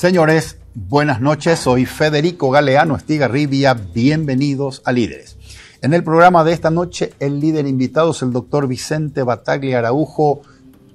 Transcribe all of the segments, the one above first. Señores, buenas noches. Soy Federico Galeano Estigarribia. Bienvenidos a Líderes. En el programa de esta noche, el líder invitado es el doctor Vicente Bataglia Araujo,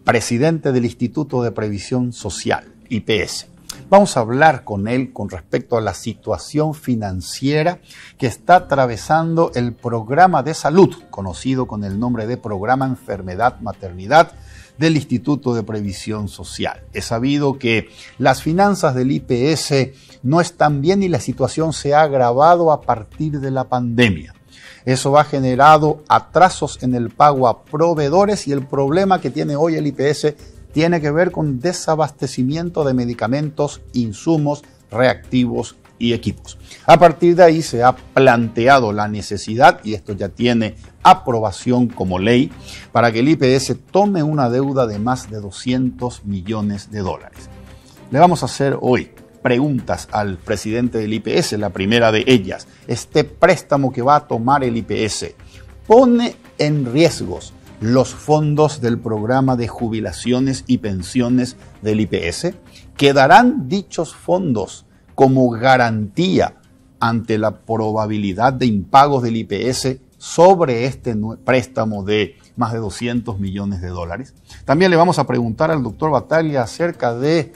presidente del Instituto de Previsión Social, IPS. Vamos a hablar con él con respecto a la situación financiera que está atravesando el programa de salud, conocido con el nombre de Programa Enfermedad Maternidad, del Instituto de Previsión Social. Es sabido que las finanzas del IPS no están bien y la situación se ha agravado a partir de la pandemia. Eso ha generado atrasos en el pago a proveedores y el problema que tiene hoy el IPS tiene que ver con desabastecimiento de medicamentos, insumos, reactivos y equipos. A partir de ahí se ha planteado la necesidad, y esto ya tiene aprobación como ley, para que el IPS tome una deuda de más de $200 millones. Le vamos a hacer hoy preguntas al presidente del IPS. La primera de ellas: este préstamo que va a tomar el IPS pone en riesgos los fondos del programa de jubilaciones y pensiones del IPS. ¿Quedarán dichos fondos como garantía ante la probabilidad de impagos del IPS sobre este préstamo de más de $200 millones? También le vamos a preguntar al doctor Bataglia acerca de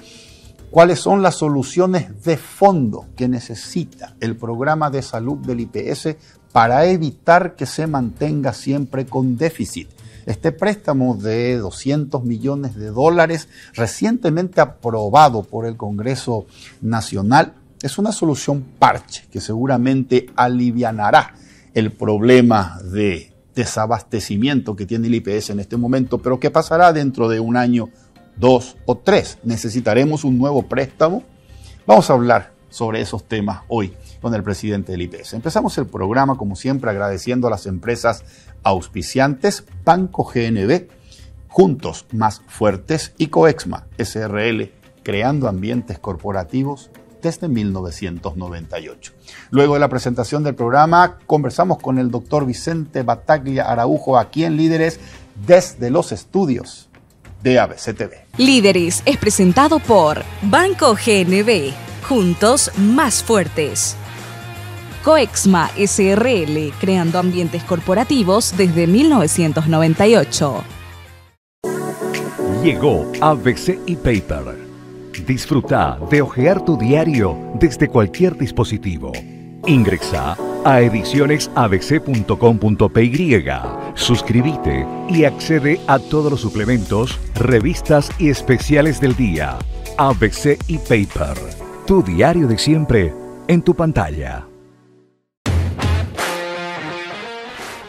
cuáles son las soluciones de fondo que necesita el programa de salud del IPS para evitar que se mantenga siempre con déficit. Este préstamo de $200 millones recientemente aprobado por el Congreso Nacional es una solución parche que seguramente alivianará el problema de desabastecimiento que tiene el IPS en este momento, pero ¿qué pasará dentro de un año, 2 o 3? ¿Necesitaremos un nuevo préstamo? Vamos a hablar sobre esos temas hoy con el presidente del IPS. Empezamos el programa, como siempre, agradeciendo a las empresas auspiciantes: Banco GNB, Juntos Más Fuertes y Coexma SRL, creando ambientes corporativos desde 1998. Luego de la presentación del programa, conversamos con el doctor Vicente Bataglia Araujo, aquí en Líderes, desde los estudios de ABC TV. Líderes es presentado por Banco GNB, Juntos Más Fuertes. Coexma SRL, creando ambientes corporativos desde 1998. Llegó ABC y Paper. Disfruta de hojear tu diario desde cualquier dispositivo. Ingresa a edicionesabc.com.py, suscríbete y accede a todos los suplementos, revistas y especiales del día. ABC y Paper, tu diario de siempre en tu pantalla.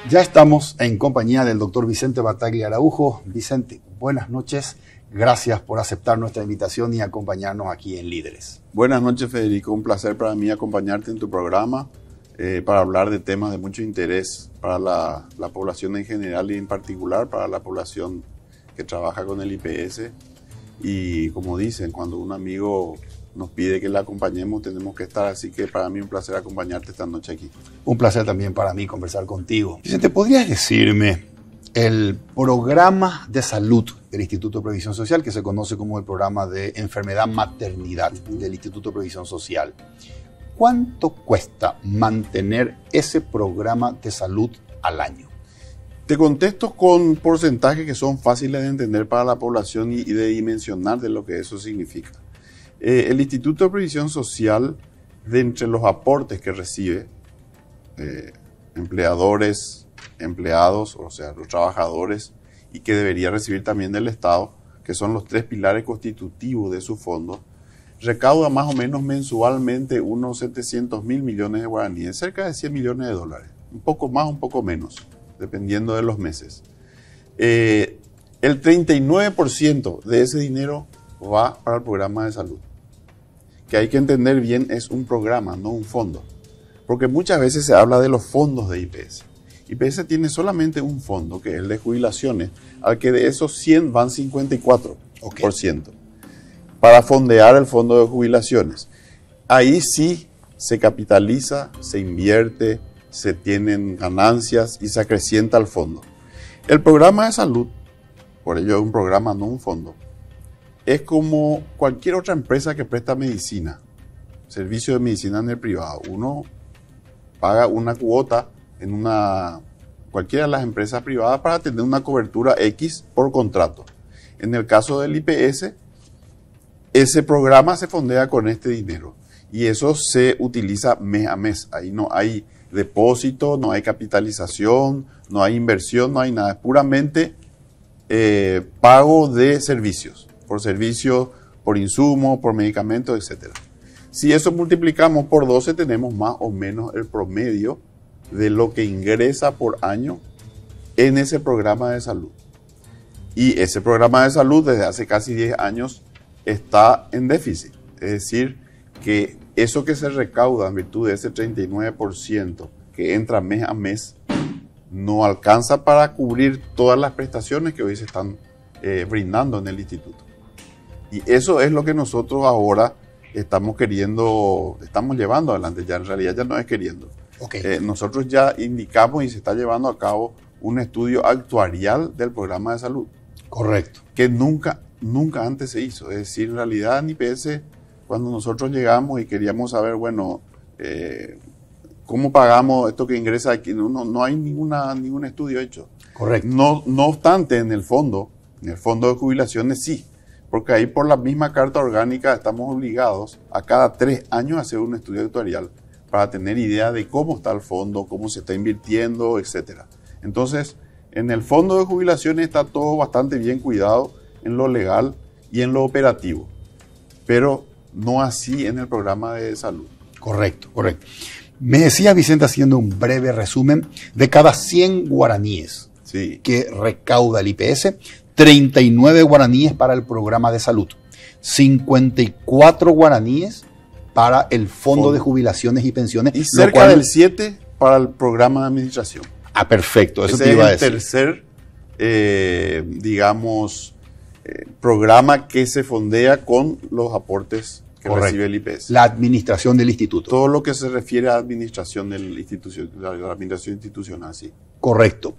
Ya estamos en compañía del doctor Vicente Bataglia Araujo. Vicente, buenas noches. Gracias por aceptar nuestra invitación y acompañarnos aquí en Líderes. Buenas noches, Federico. Un placer para mí acompañarte en tu programa para hablar de temas de mucho interés para la población en general y en particular para la población que trabaja con el IPS. Y como dicen, cuando un amigo nos pide que la acompañemos, tenemos que estar. Así que para mí un placer acompañarte esta noche aquí. Un placer también para mí conversar contigo. Vicente, ¿podrías decirme el programa de salud del Instituto de Previsión Social, que se conoce como el Programa de Enfermedad Maternidad del Instituto de Previsión Social? ¿Cuánto cuesta mantener ese programa de salud al año? Te contesto con porcentajes que son fáciles de entender para la población y de dimensionar de lo que eso significa. El Instituto de Previsión Social, de entre los aportes que recibe, empleados, o sea, los trabajadores, y que debería recibir también del Estado, que son los tres pilares constitutivos de su fondo, recauda más o menos mensualmente unos 700.000 millones de guaraníes, cerca de $100 millones, un poco más, un poco menos, dependiendo de los meses. El 39% de ese dinero va para el programa de salud, que hay que entender bien, es un programa, no un fondo, porque muchas veces se habla de los fondos de IPS. IPS tiene solamente un fondo, que es el de jubilaciones, al que de esos 100 van 54%, okay, para fondear el fondo de jubilaciones. Ahí sí se capitaliza, se invierte, se tienen ganancias y se acrecienta el fondo. El programa de salud, por ello es un programa, no un fondo, es como cualquier otra empresa que presta medicina, servicio de medicina en el privado. Uno paga una cuota en cualquiera de las empresas privadas para tener una cobertura X por contrato. En el caso del IPS, ese programa se fondea con este dinero y eso se utiliza mes a mes. Ahí no hay depósito, no hay capitalización, no hay inversión, no hay nada. Es puramente pago de servicios, por insumos, por medicamentos, etc. Si eso multiplicamos por 12, tenemos más o menos el promedio de lo que ingresa por año en ese programa de salud. Y ese programa de salud desde hace casi 10 años está en déficit. Es decir, que eso que se recauda en virtud de ese 39% que entra mes a mes no alcanza para cubrir todas las prestaciones que hoy se están brindando en el instituto. Y eso es lo que nosotros ahora estamos llevando adelante. Ya en realidad ya no es queriendo. Okay. Nosotros ya indicamos y se está llevando a cabo un estudio actuarial del programa de salud. Correcto. Que nunca antes se hizo. Es decir, en realidad en IPS, cuando nosotros llegamos y queríamos saber, bueno, ¿cómo pagamos esto que ingresa aquí? No hay ningún estudio hecho. Correcto. No obstante, en el fondo de jubilaciones sí, porque ahí por la misma carta orgánica estamos obligados a cada 3 años a hacer un estudio actuarial para tener idea de cómo está el fondo, cómo se está invirtiendo, etc. Entonces, en el fondo de jubilaciones está todo bastante bien cuidado en lo legal y en lo operativo, pero no así en el programa de salud. Correcto, correcto. Me decía Vicente, haciendo un breve resumen, de cada 100 guaraníes sí, que recauda el IPS, 39 guaraníes para el programa de salud, 54 guaraníes para el fondo de jubilaciones y pensiones. Y cerca del 7 para el programa de administración. Ah, perfecto, eso te iba a decir. El tercer, programa que se fondea con los aportes que recibe el IPS. La administración del instituto. Todo lo que se refiere a administración del institución, la administración institucional, sí. Correcto.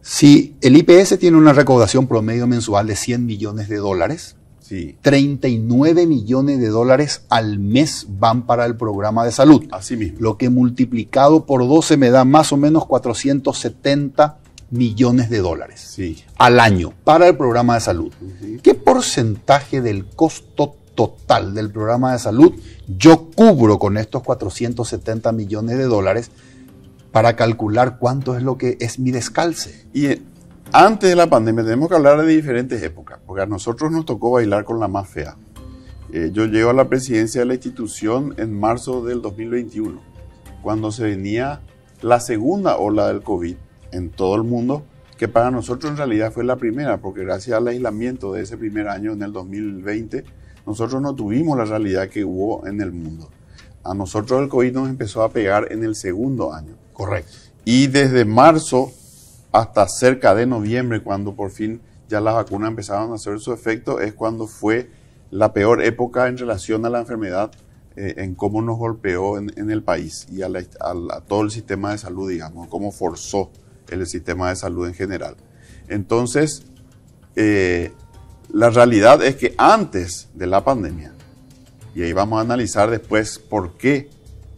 Si el IPS tiene una recaudación promedio mensual de 100 millones de dólares, sí, 39 millones de dólares al mes van para el programa de salud. Así mismo. Lo que multiplicado por 12 me da más o menos 470 millones de dólares sí, al año para el programa de salud. Uh-huh. ¿Qué porcentaje del costo total del programa de salud yo cubro con estos 470 millones de dólares para calcular cuánto es lo que es mi descalce? Y antes de la pandemia tenemos que hablar de diferentes épocas, porque a nosotros nos tocó bailar con la más fea. Yo llego a la presidencia de la institución en marzo del 2021, cuando se venía la segunda ola del COVID en todo el mundo, que para nosotros en realidad fue la primera, porque gracias al aislamiento de ese primer año, en el 2020, nosotros no tuvimos la realidad que hubo en el mundo. A nosotros el COVID nos empezó a pegar en el segundo año. Correcto. Y desde marzo hasta cerca de noviembre, cuando por fin ya las vacunas empezaron a hacer su efecto, es cuando fue la peor época en relación a la enfermedad, en cómo nos golpeó en el país y a todo el sistema de salud, digamos, cómo forzó el sistema de salud en general. Entonces, la realidad es que antes de la pandemia, y ahí vamos a analizar después por qué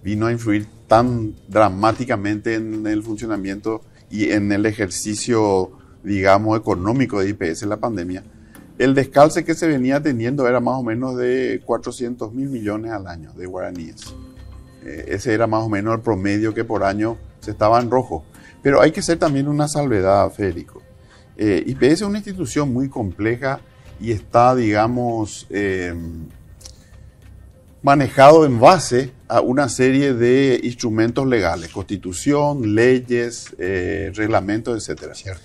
vino a influir tan dramáticamente en el funcionamiento y en el ejercicio, digamos, económico de IPS en la pandemia, el descalce que se venía teniendo era más o menos de 400 mil millones al año de guaraníes. Ese era más o menos el promedio que por año se estaba en rojo. Pero hay que hacer también una salvedad, Federico. IPS es una institución muy compleja y está, digamos, manejado en base a una serie de instrumentos legales, constitución, leyes, reglamentos, etc. Cierto.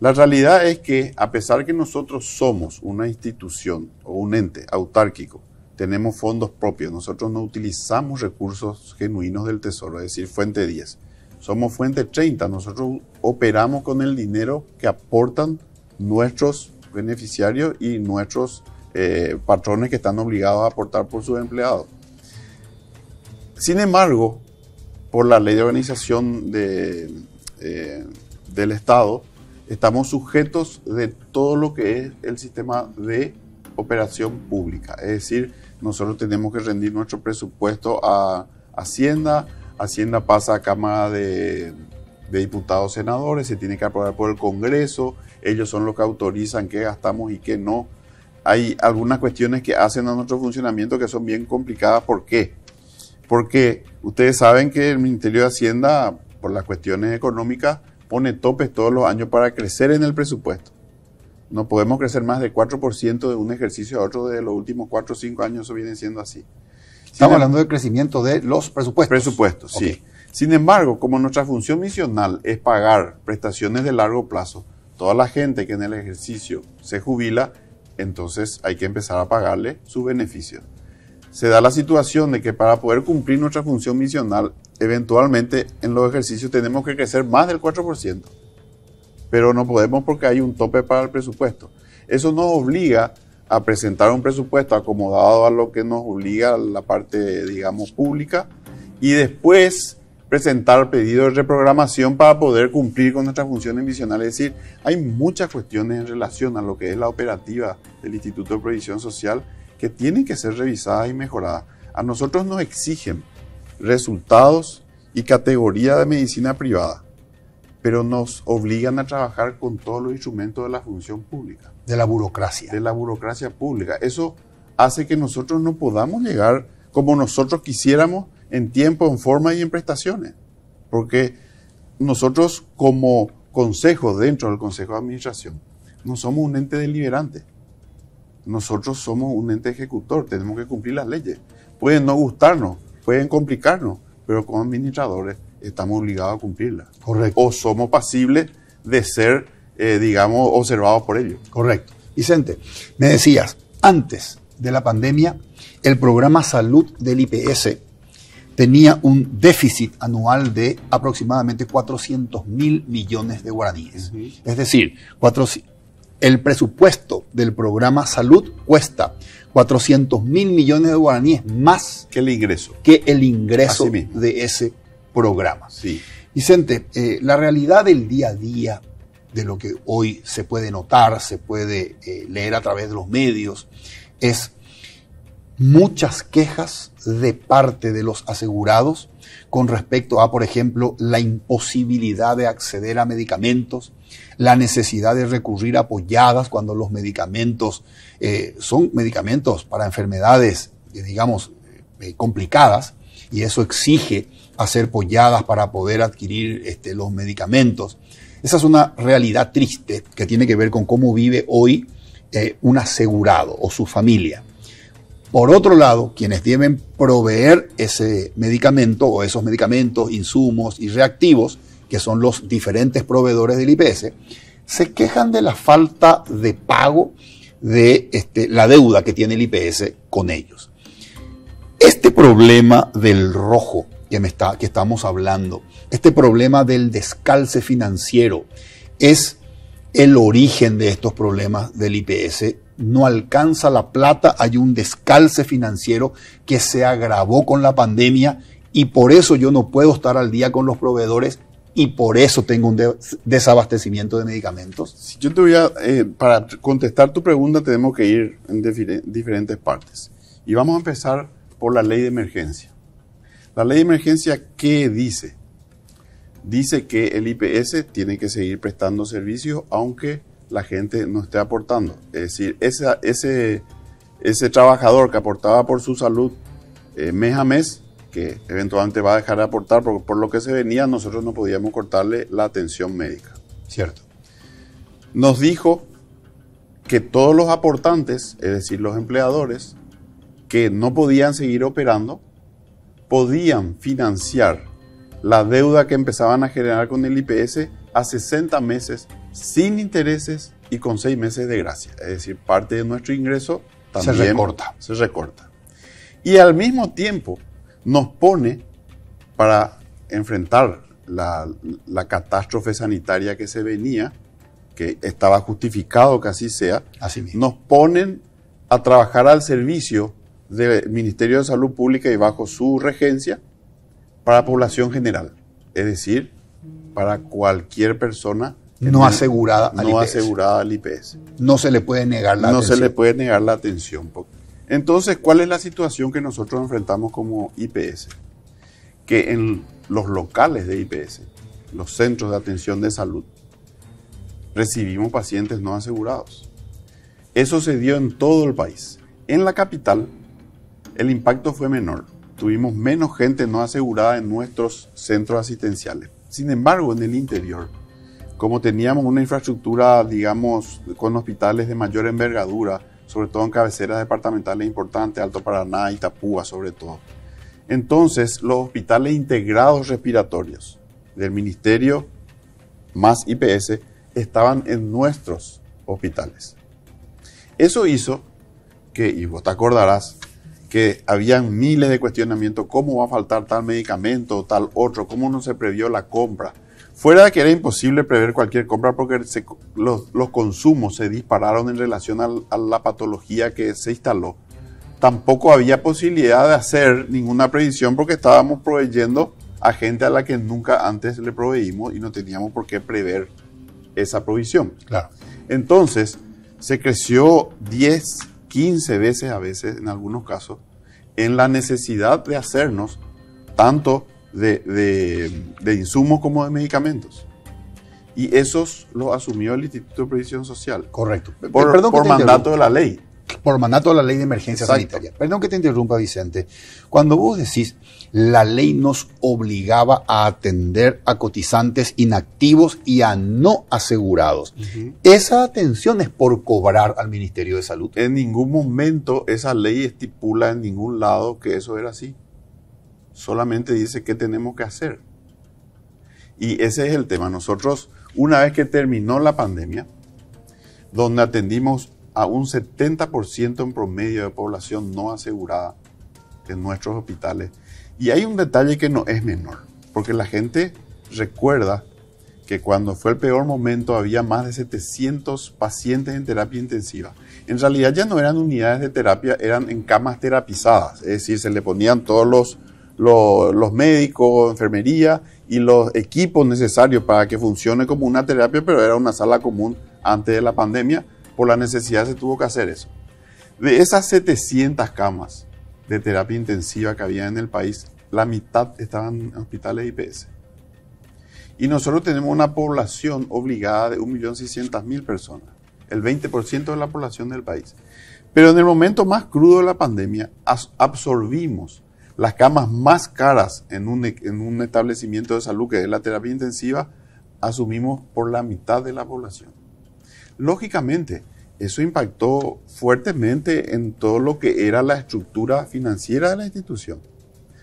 La realidad es que, a pesar que nosotros somos una institución o un ente autárquico, tenemos fondos propios, nosotros no utilizamos recursos genuinos del Tesoro, es decir, fuente 10. Somos fuente 30, nosotros operamos con el dinero que aportan nuestros beneficiarios y nuestros patrones que están obligados a aportar por sus empleados. Sin embargo, por la ley de organización del Estado, estamos sujetos de todo lo que es el sistema de operación pública. Es decir, nosotros tenemos que rendir nuestro presupuesto a Hacienda. Hacienda pasa a Cámara de Diputados, Senadores, se tiene que aprobar por el Congreso. Ellos son los que autorizan qué gastamos y qué no. Hay algunas cuestiones que hacen a nuestro funcionamiento que son bien complicadas. ¿Por qué? Porque ustedes saben que el Ministerio de Hacienda, por las cuestiones económicas, pone topes todos los años para crecer en el presupuesto. No podemos crecer más del 4% de un ejercicio a otro desde los últimos 4 o 5 años, eso viene siendo así. Estamos hablando del crecimiento de los presupuestos. Presupuestos, okay. Sí. Sin embargo, como nuestra función misional es pagar prestaciones de largo plazo, toda la gente que en el ejercicio se jubila, entonces hay que empezar a pagarle sus beneficios. Se da la situación de que para poder cumplir nuestra función misional, eventualmente en los ejercicios tenemos que crecer más del 4%, pero no podemos porque hay un tope para el presupuesto. Eso nos obliga a presentar un presupuesto acomodado a lo que nos obliga la parte, digamos, pública, y después presentar pedido de reprogramación para poder cumplir con nuestras funciones misionales. Es decir, hay muchas cuestiones en relación a lo que es la operativa del Instituto de Previsión Social que tienen que ser revisadas y mejoradas. A nosotros nos exigen resultados y categoría de medicina privada, pero nos obligan a trabajar con todos los instrumentos de la función pública. De la burocracia. De la burocracia pública. Eso hace que nosotros no podamos llegar como nosotros quisiéramos en tiempo, en forma y en prestaciones. Porque nosotros como consejo, dentro del Consejo de Administración, no somos un ente deliberante. Nosotros somos un ente ejecutor, tenemos que cumplir las leyes. Pueden no gustarnos, pueden complicarnos, pero como administradores estamos obligados a cumplirlas. Correcto. O somos pasibles de ser, digamos, observados por ellos. Correcto. Vicente, me decías, antes de la pandemia, el programa Salud del IPS tenía un déficit anual de aproximadamente 400.000 millones de guaraníes. Uh-huh. Es decir, el presupuesto del programa Salud cuesta 400.000 millones de guaraníes más que el ingreso, de ese programa. Sí. Vicente, la realidad del día a día, de lo que hoy se puede notar, se puede leer a través de los medios, es muchas quejas de parte de los asegurados con respecto a, por ejemplo, la imposibilidad de acceder a medicamentos, la necesidad de recurrir a apoyadas cuando los medicamentos son medicamentos para enfermedades, digamos, complicadas, y eso exige hacer apoyadas para poder adquirir los medicamentos. Esa es una realidad triste que tiene que ver con cómo vive hoy un asegurado o su familia. Por otro lado, quienes deben proveer ese medicamento o esos medicamentos, insumos y reactivos, que son los diferentes proveedores del IPS, se quejan de la falta de pago de la deuda que tiene el IPS con ellos. Este problema del rojo que estamos hablando, este problema del descalce financiero, es el origen de estos problemas del IPS. No alcanza la plata, hay un descalce financiero que se agravó con la pandemia y por eso yo no puedo estar al día con los proveedores y por eso tengo un desabastecimiento de medicamentos. Si yo te voy a, para contestar tu pregunta tenemos que ir en diferentes partes y vamos a empezar por la ley de emergencia. La ley de emergencia, ¿qué dice? Dice que el IPS tiene que seguir prestando servicios aunque la gente no esté aportando. Es decir, ese trabajador que aportaba por su salud mes a mes, que eventualmente va a dejar de aportar por lo que se venía, nosotros no podíamos cortarle la atención médica. Cierto. Nos dijo que todos los aportantes, es decir, los empleadores, que no podían seguir operando, podían financiar la deuda que empezaban a generar con el IPS a 60 meses sin intereses y con 6 meses de gracia. Es decir, parte de nuestro ingreso también se recorta. Y al mismo tiempo nos pone para enfrentar la catástrofe sanitaria que se venía, que estaba justificado que así sea. Así mismo. Nos ponen a trabajar al servicio del Ministerio de Salud Pública y bajo su regencia para población general. Es decir, para cualquier persona No asegurada al IPS. No asegurada al IPS. No se le puede negar la atención. No se le puede negar la atención. Entonces, ¿cuál es la situación que nosotros enfrentamos como IPS? Que en los locales de IPS, los centros de atención de salud, recibimos pacientes no asegurados. Eso se dio en todo el país. En la capital, el impacto fue menor. Tuvimos menos gente no asegurada en nuestros centros asistenciales. Sin embargo, en el interior, como teníamos una infraestructura, digamos, con hospitales de mayor envergadura, sobre todo en cabeceras departamentales importantes, Alto Paraná, Itapúa sobre todo. Entonces, los hospitales integrados respiratorios del Ministerio más IPS estaban en nuestros hospitales. Eso hizo que, y vos te acordarás, que habían miles de cuestionamientos, cómo va a faltar tal medicamento o tal otro, cómo no se previó la compra. Fuera de que era imposible prever cualquier compra porque los consumos se dispararon en relación a la patología que se instaló. Tampoco había posibilidad de hacer ninguna previsión porque estábamos proveyendo a gente a la que nunca antes le proveímos y no teníamos por qué prever esa provisión. Claro. Entonces, se creció 10, 15 veces a veces, en algunos casos, en la necesidad de hacernos tanto de insumos como de medicamentos. Y esos los asumió el Instituto de Previsión Social. Correcto. Por mandato de la ley. Por mandato de la ley de emergencia sanitaria. Perdón que te interrumpa, Vicente. Cuando vos decís, la ley nos obligaba a atender a cotizantes inactivos y a no asegurados. Uh-huh. ¿Esa atención es por cobrar al Ministerio de Salud? En ningún momento esa ley estipula en ningún lado que eso era así. Solamente dice qué tenemos que hacer. Y ese es el tema. Nosotros, una vez que terminó la pandemia, donde atendimos a un 70% en promedio de población no asegurada en nuestros hospitales. Y hay un detalle que no es menor, porque la gente recuerda que cuando fue el peor momento había más de 700 pacientes en terapia intensiva. En realidad ya no eran unidades de terapia, eran en camas terapizadas, es decir, se le ponían todos los médicos, enfermería y los equipos necesarios para que funcione como una terapia, pero era una sala común antes de la pandemia. Por la necesidad se tuvo que hacer eso. De esas 700 camas de terapia intensiva que había en el país, la mitad estaban en hospitales IPS. Y nosotros tenemos una población obligada de 1.600.000 personas, el 20% de la población del país. Pero en el momento más crudo de la pandemia, absorbimos las camas más caras en un establecimiento de salud que es la terapia intensiva, asumimos por la mitad de la población. Lógicamente, eso impactó fuertemente en todo lo que era la estructura financiera de la institución.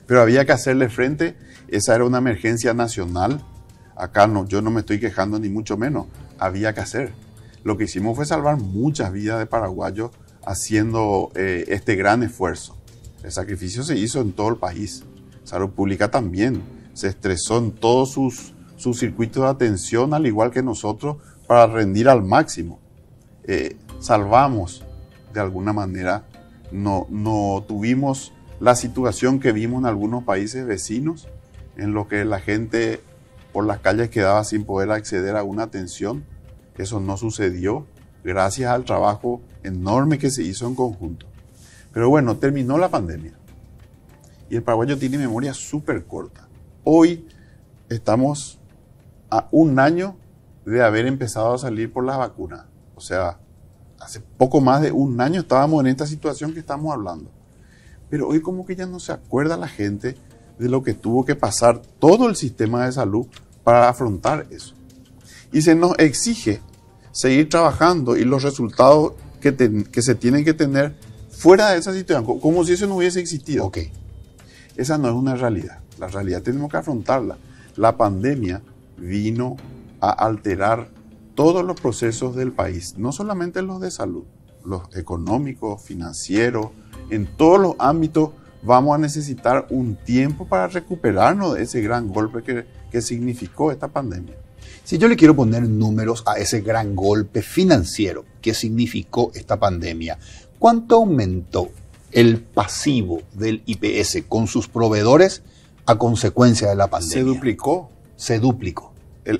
Pero había que hacerle frente, esa era una emergencia nacional. Acá no, yo no me estoy quejando ni mucho menos, había que hacer. Lo que hicimos fue salvar muchas vidas de paraguayos haciendo este gran esfuerzo. El sacrificio se hizo en todo el país. Salud Pública también se estresó en todos sus circuitos de atención, al igual que nosotros, para rendir al máximo. Salvamos de alguna manera, no tuvimos la situación que vimos en algunos países vecinos, en lo que la gente por las calles quedaba sin poder acceder a una atención. Eso no sucedió, gracias al trabajo enorme que se hizo en conjunto. Pero bueno, terminó la pandemia y el paraguayo tiene memoria súper corta. Hoy estamos a un año de haber empezado a salir por las vacunas. O sea, hace poco más de un año estábamos en esta situación que estamos hablando. Pero hoy como que ya no se acuerda la gente de lo que tuvo que pasar todo el sistema de salud para afrontar eso. Y se nos exige seguir trabajando y los resultados que se tienen que tener fuera de esa situación, como si eso no hubiese existido. Ok, esa no es una realidad. La realidad tenemos que afrontarla. La pandemia vino a alterar todos los procesos del país, no solamente los de salud, los económicos, financieros, en todos los ámbitos vamos a necesitar un tiempo para recuperarnos de ese gran golpe que significó esta pandemia. Si yo le quiero poner números a ese gran golpe financiero que significó esta pandemia, ¿cuánto aumentó el pasivo del IPS con sus proveedores a consecuencia de la pandemia? Se duplicó.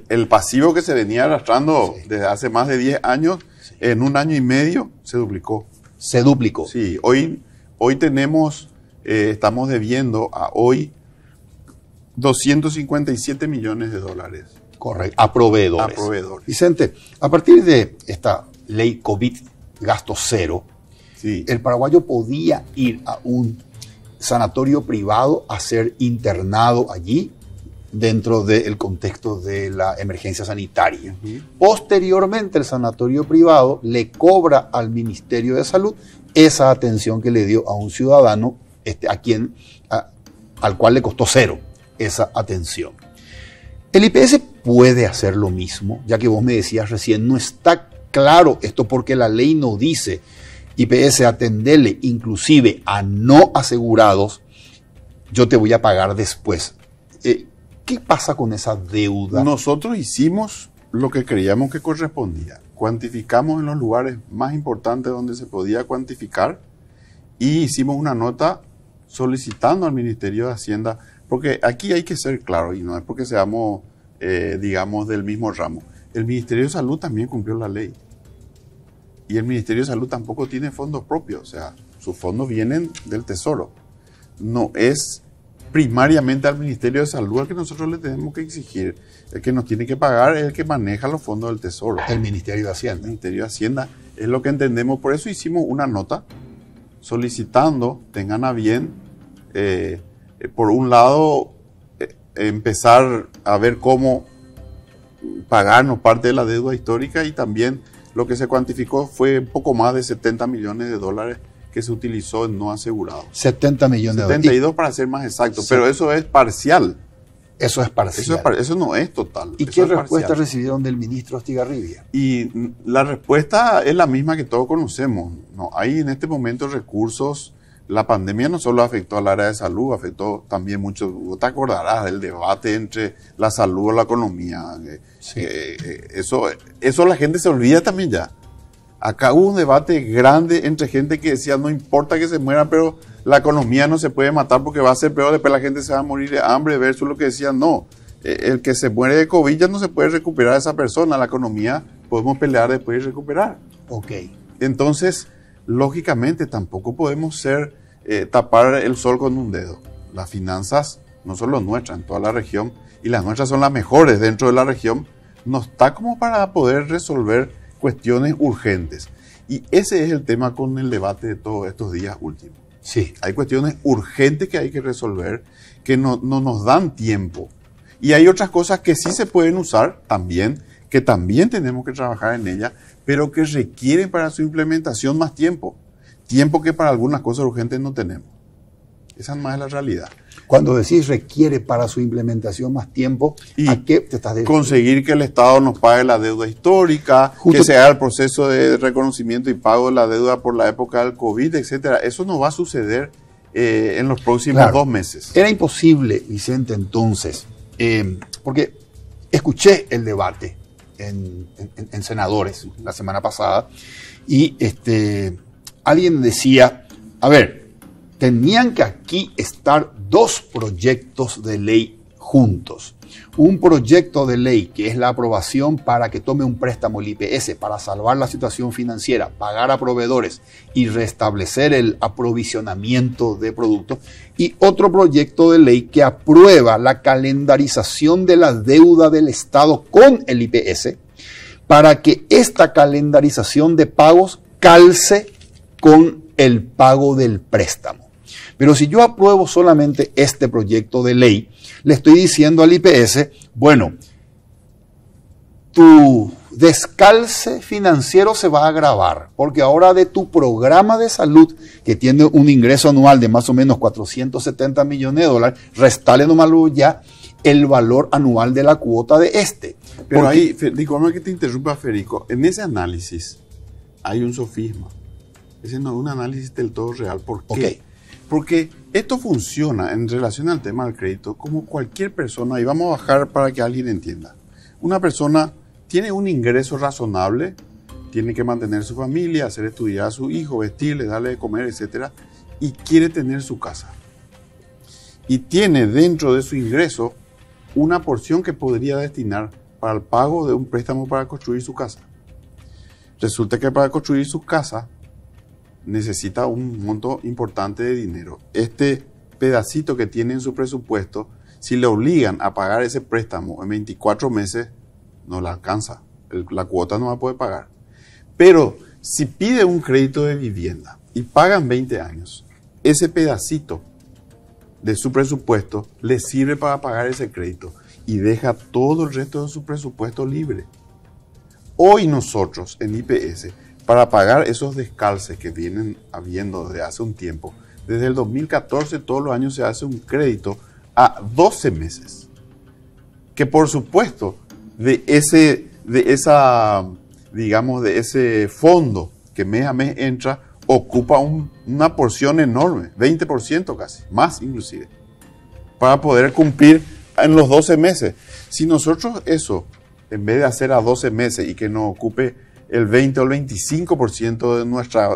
El pasivo que se venía arrastrando desde hace más de 10 años, en un año y medio se duplicó. Se duplicó. Sí, hoy tenemos, estamos debiendo a hoy 257 millones de dólares. Correcto, a proveedores. A proveedores. Vicente, a partir de esta ley COVID gasto cero, sí, el paraguayo podía ir a un sanatorio privado a ser internado allí dentro del contexto de la emergencia sanitaria. Uh-huh. Posteriormente, el sanatorio privado le cobra al Ministerio de Salud esa atención que le dio a un ciudadano al cual le costó cero esa atención. El IPS puede hacer lo mismo, ya que vos me decías recién, no está claro esto porque la ley no dice IPS atendele inclusive a no asegurados, yo te voy a pagar después. ¿Qué pasa con esa deuda? Nosotros hicimos lo que creíamos que correspondía. Cuantificamos en los lugares más importantes donde se podía cuantificar y hicimos una nota solicitando al Ministerio de Hacienda, porque aquí hay que ser claro y no es porque seamos, digamos, del mismo ramo. El Ministerio de Salud también cumplió la ley y el Ministerio de Salud tampoco tiene fondos propios, o sea, sus fondos vienen del Tesoro. No es primariamente al Ministerio de Salud al que nosotros le tenemos que exigir. El que nos tiene que pagar es el que maneja los fondos del Tesoro. El Ministerio de Hacienda. El Ministerio de Hacienda es lo que entendemos. Por eso hicimos una nota solicitando, tengan a bien, por un lado, empezar a ver cómo pagarnos parte de la deuda histórica y también lo que se cuantificó fue un poco más de 70 millones de dólares que se utilizó en no asegurado. 70 millones de dólares. 72 para ser más exacto, pero eso es parcial. Eso es parcial. Eso no es total. ¿Y qué respuesta recibieron del ministro Estigarribia? Y la respuesta es la misma que todos conocemos. No, hay en este momento recursos. La pandemia no solo afectó al área de salud, afectó también mucho. Vos te acordarás del debate entre la salud o la economía. Sí. Eso la gente se olvida también ya. Acá hubo un debate grande entre gente que decía no importa que se mueran, pero la economía no se puede matar porque va a ser peor, después la gente se va a morir de hambre, versus lo que decía no, el que se muere de COVID ya no se puede recuperar a esa persona, la economía podemos pelear después y recuperar. Ok. Entonces, lógicamente tampoco podemos ser tapar el sol con un dedo. Las finanzas, no solo nuestras, en toda la región, y las nuestras son las mejores dentro de la región, no está como para poder resolver cuestiones urgentes. Y ese es el tema con el debate de todos estos días últimos. Sí. Hay cuestiones urgentes que hay que resolver, que no nos dan tiempo. Y hay otras cosas que sí se pueden usar también, que también tenemos que trabajar en ellas, pero que requieren para su implementación más tiempo. Tiempo que para algunas cosas urgentes no tenemos. Esa más es la realidad. Cuando decís requiere para su implementación más tiempo, ¿a qué te estás diciendo? Conseguir que el Estado nos pague la deuda histórica, justo, que se haga el proceso de reconocimiento y pago de la deuda por la época del COVID, etcétera. Eso no va a suceder en los próximos 2 meses. Era imposible, Vicente, entonces, porque escuché el debate en senadores la semana pasada y alguien decía, a ver, tenían que aquí estar 2 proyectos de ley juntos. Un proyecto de ley que es la aprobación para que tome un préstamo el IPS para salvar la situación financiera, pagar a proveedores y restablecer el aprovisionamiento de productos. Y otro proyecto de ley que aprueba la calendarización de la deuda del Estado con el IPS para que esta calendarización de pagos calce con el pago del préstamo. Pero si yo apruebo solamente este proyecto de ley, le estoy diciendo al IPS, bueno, tu descalce financiero se va a agravar, porque ahora de tu programa de salud, que tiene un ingreso anual de más o menos 470 millones de dólares, restale nomás ya el valor anual de la cuota de este. Pero ahí, disculpa que te interrumpa, Federico, en ese análisis hay un sofisma. Ese no es un análisis del todo real. ¿Por qué? Okay. Porque esto funciona en relación al tema del crédito como cualquier persona, y vamos a bajar para que alguien entienda. Una persona tiene un ingreso razonable, tiene que mantener su familia, hacer estudiar a su hijo, vestirle, darle de comer, etc. Y quiere tener su casa. Y tiene dentro de su ingreso una porción que podría destinar para el pago de un préstamo para construir su casa. Resulta que para construir su casa necesita un monto importante de dinero. Este pedacito que tiene en su presupuesto, si le obligan a pagar ese préstamo en 24 meses, no la alcanza. La cuota no va a poder pagar. Pero si pide un crédito de vivienda y pagan 20 años, ese pedacito de su presupuesto le sirve para pagar ese crédito y deja todo el resto de su presupuesto libre. Hoy nosotros en IPS, para pagar esos descalces que vienen habiendo desde hace un tiempo, desde el 2014 todos los años se hace un crédito a 12 meses. Que por supuesto de ese fondo que mes a mes entra, ocupa una porción enorme, 20% casi, más inclusive, para poder cumplir en los 12 meses. Si nosotros eso, en vez de hacer a 12 meses y que nos ocupe el 20 o el 25% de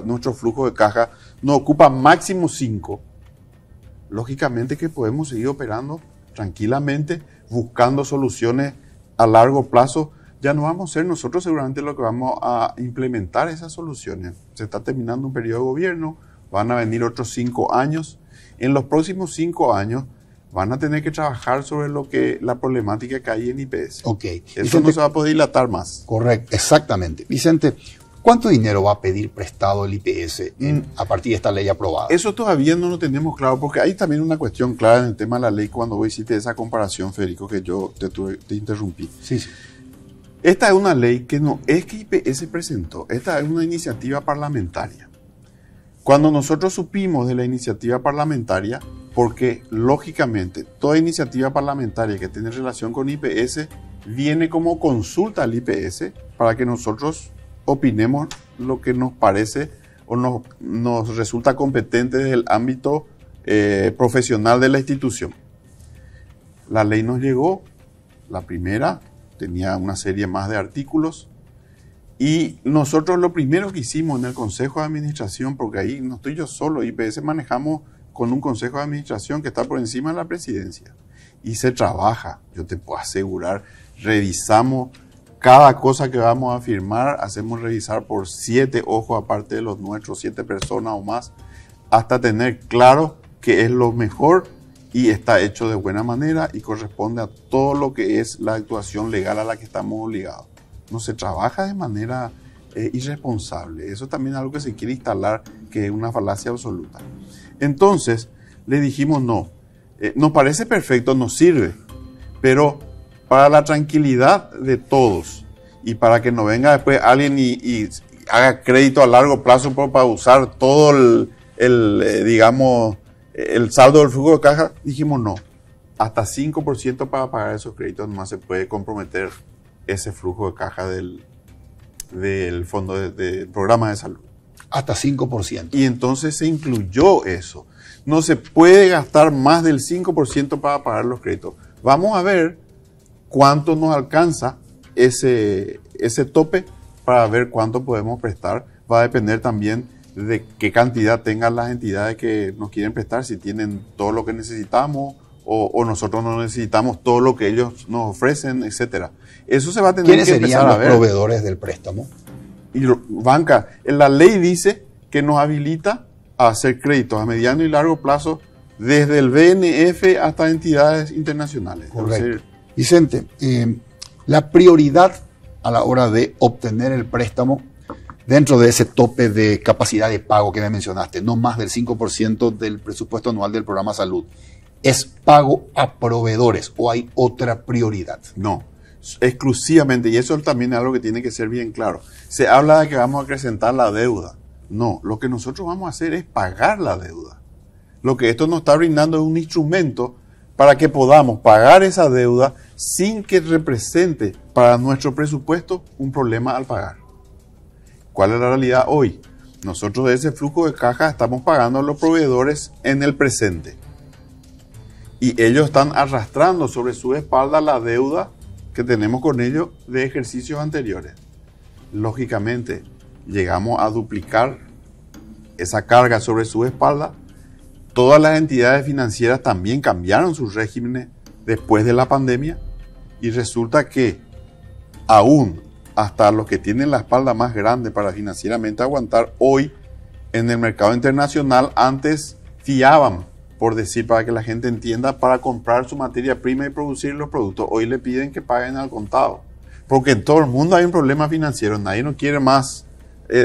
nuestro flujo de caja, nos ocupa máximo 5, lógicamente que podemos seguir operando tranquilamente, buscando soluciones a largo plazo. Ya no vamos a ser nosotros seguramente lo que vamos a implementar esas soluciones. Se está terminando un periodo de gobierno, van a venir otros 5 años. En los próximos 5 años van a tener que trabajar sobre la problemática que hay en IPS. Ok. Eso, Vicente, no se va a poder dilatar más. Correcto, exactamente. Vicente, ¿cuánto dinero va a pedir prestado el IPS a partir de esta ley aprobada? Eso todavía no lo tenemos claro, porque hay también una cuestión clara en el tema de la ley cuando vos hiciste esa comparación, Federico, que yo te interrumpí. Sí, sí. Esta es una ley que no es que IPS presentó, esta es una iniciativa parlamentaria. Cuando nosotros supimos de la iniciativa parlamentaria, porque lógicamente toda iniciativa parlamentaria que tiene relación con IPS viene como consulta al IPS para que nosotros opinemos lo que nos parece o nos resulta competente desde el ámbito profesional de la institución. La ley nos llegó, la primera, tenía una serie más de artículos, y nosotros lo primero que hicimos en el Consejo de Administración, porque ahí no estoy yo solo, IPS manejamos con un Consejo de Administración que está por encima de la Presidencia, y se trabaja, yo te puedo asegurar, revisamos cada cosa que vamos a firmar, hacemos revisar por 7 ojos, aparte de los nuestros, 7 personas o más, hasta tener claro que es lo mejor y está hecho de buena manera y corresponde a todo lo que es la actuación legal a la que estamos obligados. No se trabaja de manera irresponsable. Eso también es algo que se quiere instalar, que es una falacia absoluta. Entonces, le dijimos no. Nos parece perfecto, nos sirve, pero para la tranquilidad de todos y para que no venga después alguien y haga crédito a largo plazo para usar todo el saldo del flujo de caja, dijimos no. Hasta 5% para pagar esos créditos nomás se puede comprometer ese flujo de caja del fondo del programa de salud. Hasta 5%. Y entonces se incluyó eso. No se puede gastar más del 5% para pagar los créditos. Vamos a ver cuánto nos alcanza ese tope para ver cuánto podemos prestar. Va a depender también de qué cantidad tengan las entidades que nos quieren prestar, si tienen todo lo que necesitamos o nosotros no necesitamos todo lo que ellos nos ofrecen, etcétera. Eso se va a tener que empezar a ver. ¿Quiénes serían los proveedores del préstamo? Y banca. La ley dice que nos habilita a hacer créditos a mediano y largo plazo desde el BNF hasta entidades internacionales. Correcto. Entonces, Vicente, la prioridad a la hora de obtener el préstamo dentro de ese tope de capacidad de pago que me mencionaste, no más del 5% del presupuesto anual del programa salud, ¿es pago a proveedores o hay otra prioridad? No, exclusivamente, y eso también es algo que tiene que ser bien claro. Se habla de que vamos a acrecentar la deuda. No, lo que nosotros vamos a hacer es pagar la deuda. Lo que esto nos está brindando es un instrumento para que podamos pagar esa deuda sin que represente para nuestro presupuesto un problema al pagar. ¿Cuál es la realidad hoy? Nosotros de ese flujo de caja estamos pagando a los proveedores en el presente. Y ellos están arrastrando sobre su espalda la deuda que tenemos con ellos de ejercicios anteriores. Lógicamente, llegamos a duplicar esa carga sobre su espalda. Todas las entidades financieras también cambiaron sus regímenes después de la pandemia y resulta que aún hasta los que tienen la espalda más grande para financieramente aguantar, hoy en el mercado internacional antes fiaban, por decir, para que la gente entienda, para comprar su materia prima y producir los productos. Hoy le piden que paguen al contado, porque en todo el mundo hay un problema financiero. Nadie no quiere más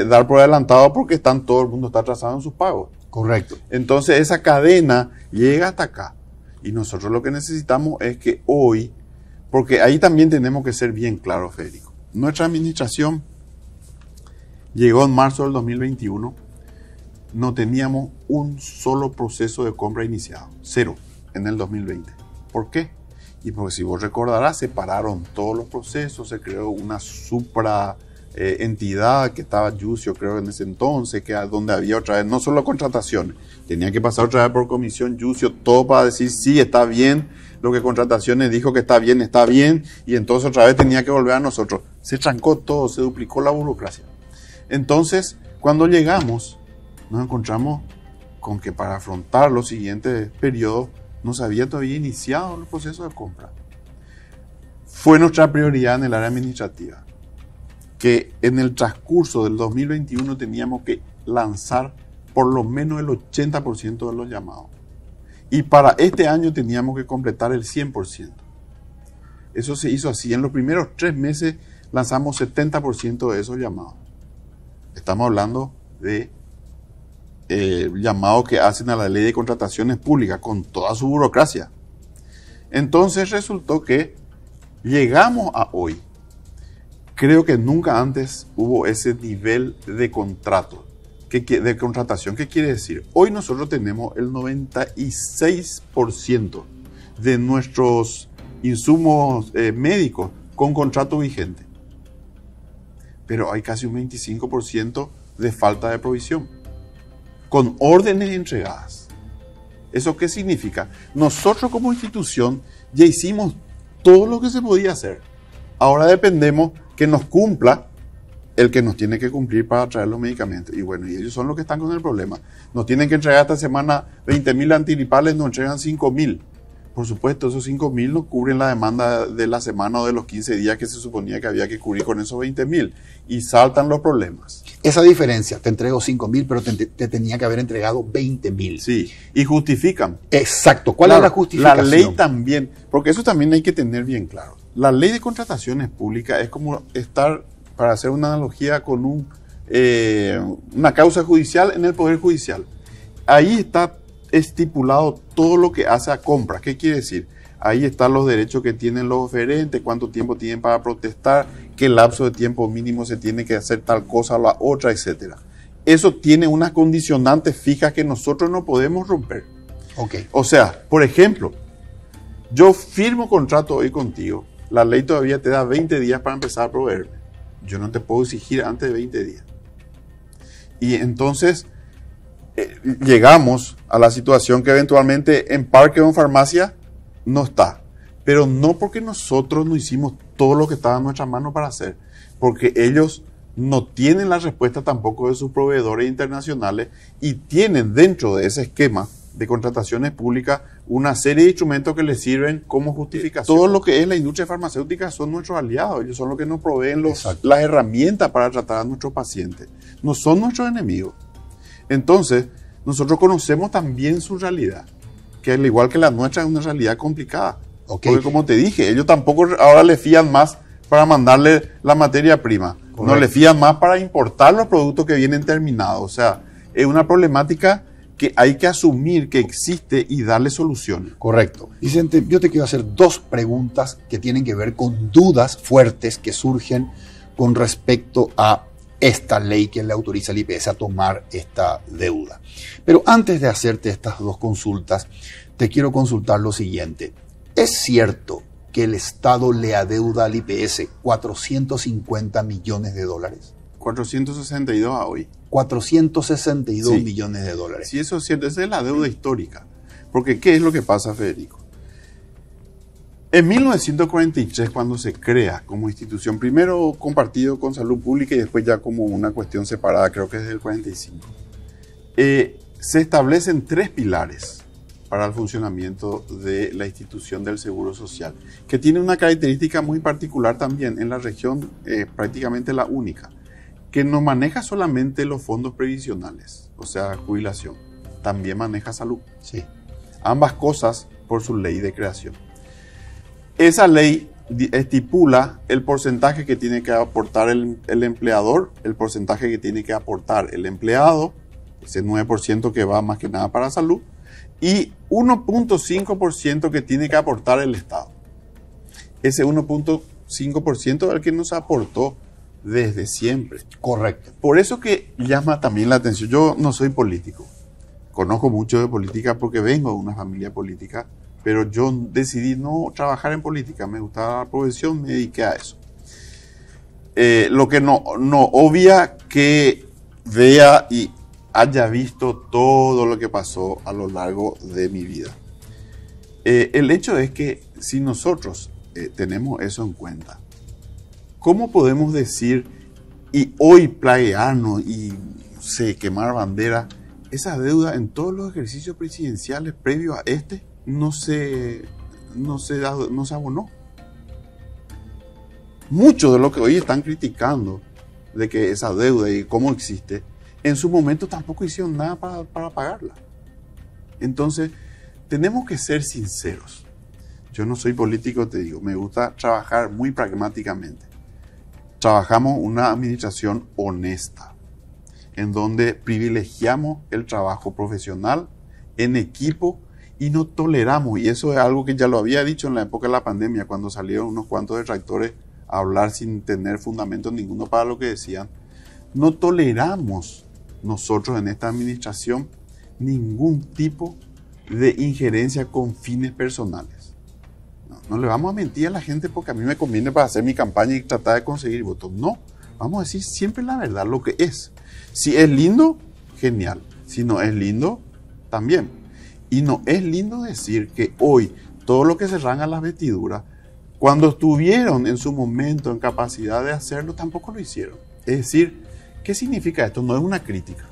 dar por adelantado porque todo el mundo está atrasado en sus pagos. Correcto. Entonces esa cadena llega hasta acá. Y nosotros lo que necesitamos es que hoy, porque ahí también tenemos que ser bien claros, Federico. Nuestra administración llegó en marzo del 2021, no teníamos un solo proceso de compra iniciado, cero, en el 2020. ¿Por qué? Y porque si vos recordarás, se pararon todos los procesos, se creó una supra entidad que estaba Yucio, creo, en ese entonces, que donde había otra vez, no solo contrataciones, tenía que pasar otra vez por comisión Yucio, todo para decir, sí, está bien, lo que contrataciones dijo que está bien, y entonces otra vez tenía que volver a nosotros. Se trancó todo, se duplicó la burocracia. Entonces, cuando llegamos, nos encontramos con que para afrontar los siguientes periodos, no se había todavía iniciado el proceso de compra. Fue nuestra prioridad en el área administrativa, que en el transcurso del 2021 teníamos que lanzar por lo menos el 80% de los llamados. Y para este año teníamos que completar el 100%. Eso se hizo así. En los primeros 3 meses lanzamos 70% de esos llamados. Estamos hablando de llamados que hacen a la ley de contrataciones públicas con toda su burocracia. Entonces resultó que llegamos a hoy. Creo que nunca antes hubo ese nivel de contrato, de contratación. ¿Qué quiere decir? Hoy nosotros tenemos el 96% de nuestros insumos médicos con contrato vigente. Pero hay casi un 25% de falta de provisión, con órdenes entregadas. ¿Eso qué significa? Nosotros como institución ya hicimos todo lo que se podía hacer. Ahora dependemos que nos cumpla el que nos tiene que cumplir para traer los medicamentos. Y bueno, y ellos son los que están con el problema. Nos tienen que entregar esta semana 20.000 antigripales, nos entregan 5.000. Por supuesto, esos 5.000 no cubren la demanda de la semana o de los 15 días que se suponía que había que cubrir con esos 20.000. Y saltan los problemas. Esa diferencia, te entrego 5.000, pero te tenía que haber entregado 20.000. Sí, y justifican. Exacto. ¿Cuál es la justificación? La ley también, porque eso también hay que tener bien claro. La ley de contrataciones públicas es como estar, para hacer una analogía, con una causa judicial en el Poder Judicial. Ahí está estipulado todo lo que hace a compras. ¿Qué quiere decir? Ahí están los derechos que tienen los oferentes, cuánto tiempo tienen para protestar, qué lapso de tiempo mínimo se tiene que hacer tal cosa o la otra, etc. Eso tiene unas condicionantes fijas que nosotros no podemos romper. Okay. O sea, por ejemplo, yo firmo contrato hoy contigo. La ley todavía te da 20 días para empezar a proveerme. Yo no te puedo exigir antes de 20 días. Y entonces llegamos a la situación que eventualmente en parque o en farmacia no está. Pero no porque nosotros no hicimos todo lo que estaba en nuestra mano para hacer. Porque ellos no tienen la respuesta tampoco de sus proveedores internacionales y tienen dentro de ese esquema de contrataciones públicas una serie de instrumentos que les sirven como justificación. Todo lo que es la industria farmacéutica son nuestros aliados. Ellos son los que nos proveen las herramientas para tratar a nuestros pacientes. No son nuestros enemigos. Entonces, nosotros conocemos también su realidad, que al igual que la nuestra es una realidad complicada. Okay. Porque como te dije, ellos tampoco ahora le fían más para mandarle la materia prima. Correcto. No le fían más para importar los productos que vienen terminados. O sea, es una problemática que hay que asumir que existe y darle solución. Correcto. Vicente, yo te quiero hacer 2 preguntas que tienen que ver con dudas fuertes que surgen con respecto a esta ley que le autoriza al IPS a tomar esta deuda. Pero antes de hacerte estas 2 consultas, te quiero consultar lo siguiente. ¿Es cierto que el Estado le adeuda al IPS 450 millones de dólares? 462 a hoy. 462 sí. Millones de dólares. Sí, eso es cierto. Esa es la deuda histórica. Porque, ¿qué es lo que pasa, Federico? En 1943, cuando se crea como institución, primero compartido con Salud Pública y después ya como una cuestión separada, creo que desde el 45, se establecen 3 pilares para el funcionamiento de la institución del Seguro Social, que tiene una característica muy particular también en la región, prácticamente la única, que no maneja solamente los fondos previsionales, o sea, jubilación, también maneja salud. Sí. Ambas cosas por su ley de creación. Esa ley estipula el porcentaje que tiene que aportar el empleador, el porcentaje que tiene que aportar el empleado, ese 9% que va más que nada para salud, y 1.5% que tiene que aportar el Estado. Ese 1.5% al que nos aportó desde siempre. Correcto. Por eso que llama también la atención. Yo no soy político. Conozco mucho de política porque vengo de una familia política, pero yo decidí no trabajar en política. Me gustaba la profesión, me dediqué a eso. Lo que no obvia que vea y haya visto todo lo que pasó a lo largo de mi vida. El hecho es que si nosotros tenemos eso en cuenta, ¿cómo podemos decir y hoy plaguearnos y no sé, quemar bandera? Esas deudas en todos los ejercicios presidenciales previos a este no se abonó. Mucho de lo que hoy están criticando de que esa deuda y cómo existe, en su momento tampoco hicieron nada para pagarla. Entonces, tenemos que ser sinceros. Yo no soy político, te digo, me gusta trabajar muy pragmáticamente. Trabajamos una administración honesta, en donde privilegiamos el trabajo profesional, en equipo, y no toleramos. Y eso es algo que ya lo había dicho en la época de la pandemia, cuando salieron unos cuantos detractores a hablar sin tener fundamento ninguno para lo que decían. No toleramos nosotros en esta administración ningún tipo de injerencia con fines personales. No le vamos a mentir a la gente porque a mí me conviene para hacer mi campaña y tratar de conseguir votos. No, vamos a decir siempre la verdad, lo que es. Si es lindo, genial. Si no es lindo, también. Y no es lindo decir que hoy todo lo que se rasga las vestiduras, cuando estuvieron en su momento en capacidad de hacerlo, tampoco lo hicieron. Es decir, ¿qué significa esto? No es una crítica.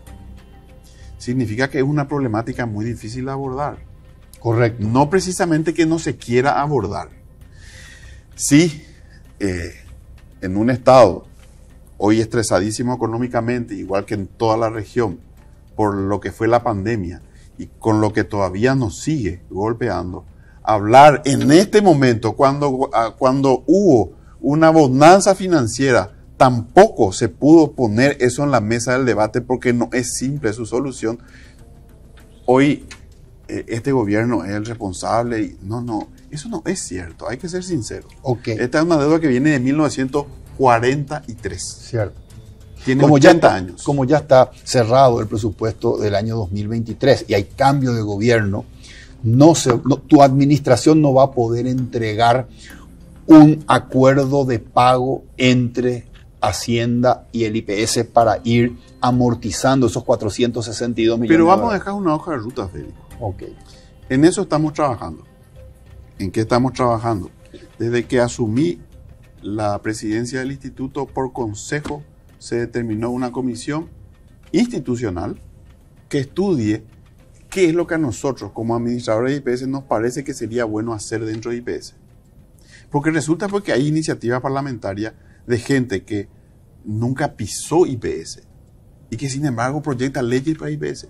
Significa que es una problemática muy difícil de abordar. Correcto. No precisamente que no se quiera abordar. Sí, en un estado hoy estresadísimo económicamente, igual que en toda la región, por lo que fue la pandemia y con lo que todavía nos sigue golpeando, hablar en este momento, cuando hubo una bonanza financiera, tampoco se pudo poner eso en la mesa del debate porque no es simple su solución. Hoy este gobierno es el responsable. Y no, eso no es cierto. Hay que ser sincero. Okay. Esta es una deuda que viene de 1943. Cierto. Tiene como 80 años. Como ya está cerrado el presupuesto del año 2023 y hay cambio de gobierno, tu administración no va a poder entregar un acuerdo de pago entre Hacienda y el IPS para ir amortizando esos 462 millones. Pero vamos a dejar una hoja de ruta, Federico. Ok. En eso estamos trabajando. ¿En qué estamos trabajando? Desde que asumí la presidencia del instituto, por consejo se determinó una comisión institucional que estudie qué es lo que a nosotros como administradores de IPS nos parece que sería bueno hacer dentro de IPS. Porque resulta porque hay iniciativa parlamentaria de gente que nunca pisó IPS y que sin embargo proyecta leyes para IPS.